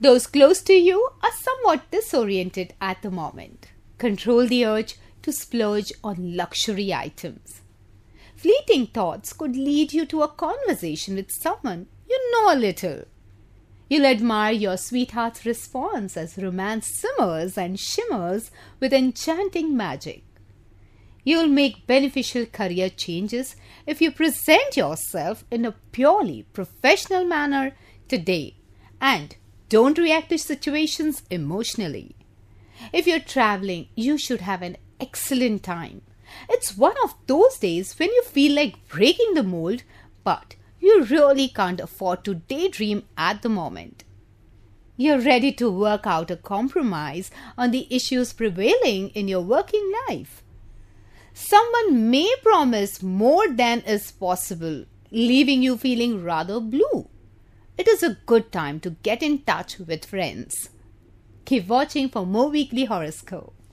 Those close to you are somewhat disoriented at the moment. Control the urge to splurge on luxury items. Fleeting thoughts could lead you to a conversation with someone you know a little. You'll admire your sweetheart's response as romance simmers and shimmers with enchanting magic. You'll make beneficial career changes if you present yourself in a purely professional manner today and don't react to situations emotionally. If you're traveling, you should have an excellent time. It's one of those days when you feel like breaking the mold, but you really can't afford to daydream at the moment. You're ready to work out a compromise on the issues prevailing in your working life. Someone may promise more than is possible, leaving you feeling rather blue. It is a good time to get in touch with friends. Keep watching for more weekly horoscope.